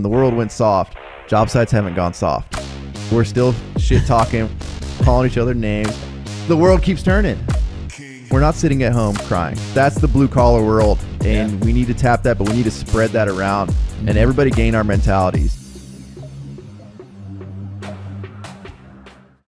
When the world went soft, job sites haven't gone soft. We're still shit talking, calling each other names. The world keeps turning. We're not sitting at home crying. That's the blue collar world. And we need to tap that, but we need to spread that around and everybody gain our mentalities.